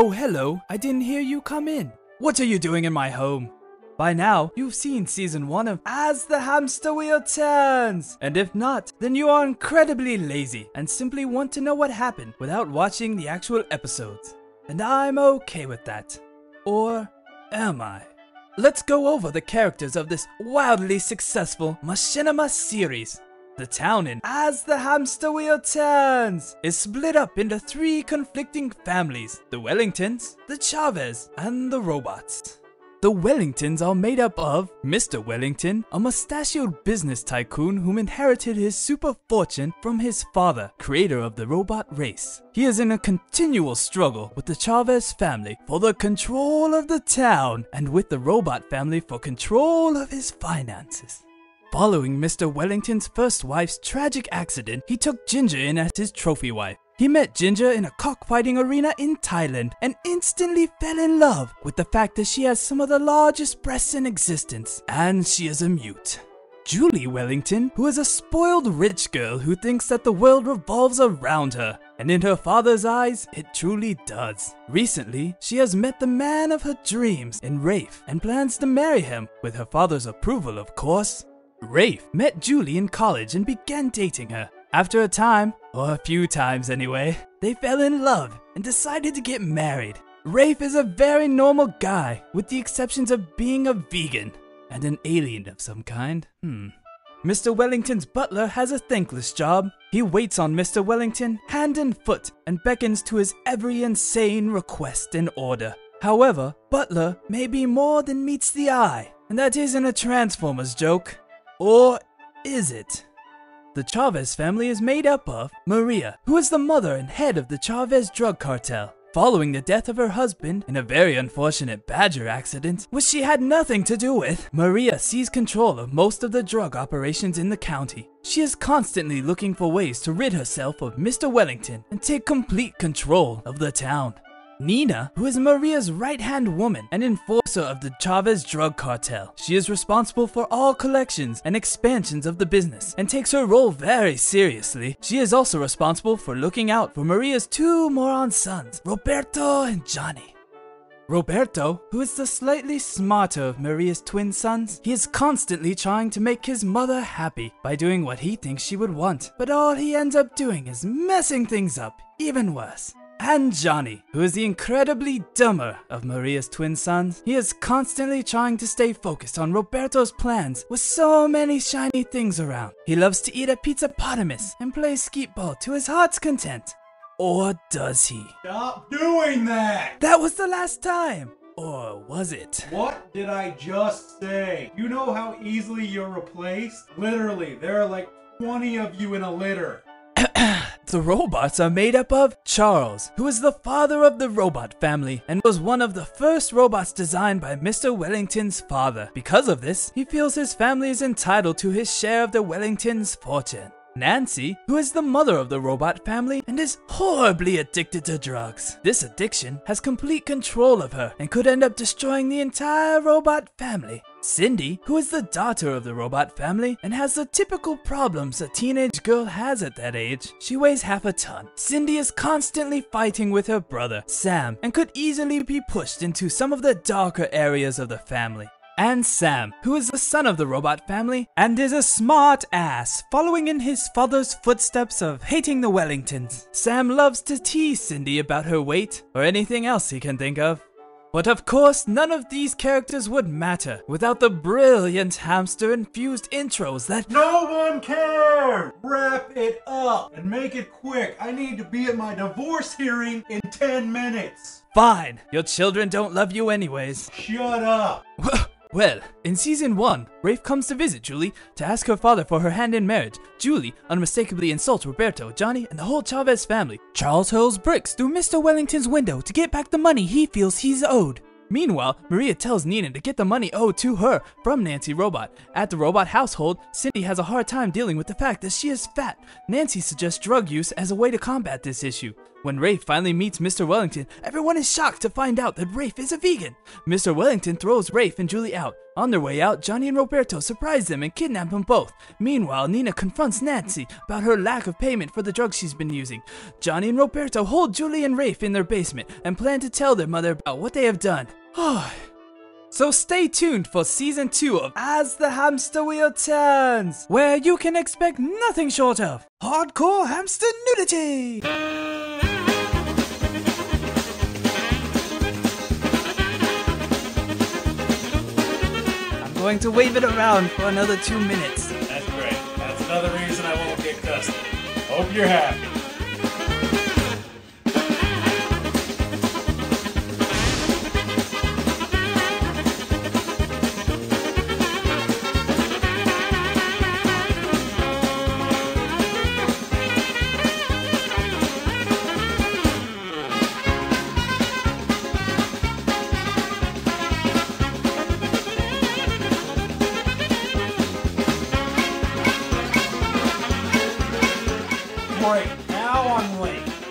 Oh, hello. I didn't hear you come in. What are you doing in my home? By now, you've seen season 1 of As the Hamster Wheel Turns. And if not, then you are incredibly lazy and simply want to know what happened without watching the actual episodes. And I'm okay with that. Or am I? Let's go over the characters of this wildly successful Machinima series. The town in As the Hamster Wheel Turns is split up into 3 conflicting families: the Wellingtons, the Chavez, and the Robots. The Wellingtons are made up of Mr. Wellington, a mustachioed business tycoon whom inherited his super fortune from his father, creator of the robot race. He is in a continual struggle with the Chavez family for the control of the town and with the Robot family for control of his finances. Following Mr. Wellington's first wife's tragic accident, he took Ginger in as his trophy wife. He met Ginger in a cockfighting arena in Thailand and instantly fell in love with the fact that she has some of the largest breasts in existence, and she is a mute. Julie Wellington, who is a spoiled rich girl who thinks that the world revolves around her, and in her father's eyes, it truly does. Recently, she has met the man of her dreams in Rafe and plans to marry him, with her father's approval, of course. Rafe met Julie in college and began dating her. After a time, or a few times anyway, they fell in love and decided to get married. Rafe is a very normal guy, with the exceptions of being a vegan and an alien of some kind. Mr. Wellington's butler has a thankless job. He waits on Mr. Wellington hand and foot and beckons to his every insane request and order. However, Butler may be more than meets the eye, and that isn't a Transformers joke. Or is it? The Chavez family is made up of Maria, who is the mother and head of the Chavez drug cartel. Following the death of her husband in a very unfortunate badger accident, which she had nothing to do with, Maria seized control of most of the drug operations in the county. She is constantly looking for ways to rid herself of Mr. Wellington and take complete control of the town. Nina, who is Maria's right-hand woman and enforcer of the Chavez drug cartel. She is responsible for all collections and expansions of the business and takes her role very seriously. She is also responsible for looking out for Maria's 2 moron sons, Roberto and Johnny. Roberto, who is the slightly smarter of Maria's twin sons, he is constantly trying to make his mother happy by doing what he thinks she would want, but all he ends up doing is messing things up, even worse. And Johnny, who is the incredibly dumber of Maria's twin sons. He is constantly trying to stay focused on Roberto's plans with so many shiny things around. He loves to eat a pizza potamus and play skeetball to his heart's content. Or does he? Stop doing that! That was the last time! Or was it? What did I just say? You know how easily you're replaced? Literally, there are like 20 of you in a litter. The Robots are made up of Charles, who is the father of the Robot family and was one of the first robots designed by Mr. Wellington's father. Because of this, he feels his family is entitled to his share of the Wellington's fortune. Nancy, who is the mother of the Robot family and is horribly addicted to drugs. This addiction has complete control of her and could end up destroying the entire Robot family. Cindy, who is the daughter of the Robot family and has the typical problems a teenage girl has at that age. She weighs half a ton. Cindy is constantly fighting with her brother, Sam, and could easily be pushed into some of the darker areas of the family. And Sam, who is the son of the Robot family and is a smart ass, following in his father's footsteps of hating the Wellingtons. Sam loves to tease Cindy about her weight or anything else he can think of. But of course, none of these characters would matter without the brilliant hamster-infused intros that— No one cares! Wrap it up and make it quick. I need to be at my divorce hearing in 10 minutes. Fine. Your children don't love you anyways. Shut up. Well, in season 1, Rafe comes to visit Julie to ask her father for her hand in marriage. Julie unmistakably insults Roberto, Johnny, and the whole Chavez family. Charles hurls bricks through Mr. Wellington's window to get back the money he feels he's owed. Meanwhile, Maria tells Nina to get the money owed to her from Nancy Robot. At the Robot household, Cindy has a hard time dealing with the fact that she is fat. Nancy suggests drug use as a way to combat this issue. When Rafe finally meets Mr. Wellington, everyone is shocked to find out that Rafe is a vegan. Mr. Wellington throws Rafe and Julie out. On their way out, Johnny and Roberto surprise them and kidnap them both. Meanwhile, Nina confronts Nancy about her lack of payment for the drugs she's been using. Johnny and Roberto hold Julie and Rafe in their basement and plan to tell their mother about what they have done. So stay tuned for Season 2 of As the Hamster Wheel Turns, where you can expect nothing short of hardcore hamster nudity! I'm going to wave it around for another 2 minutes. That's great. That's another reason I won't get cussed. Hope you're happy. Now I'm late.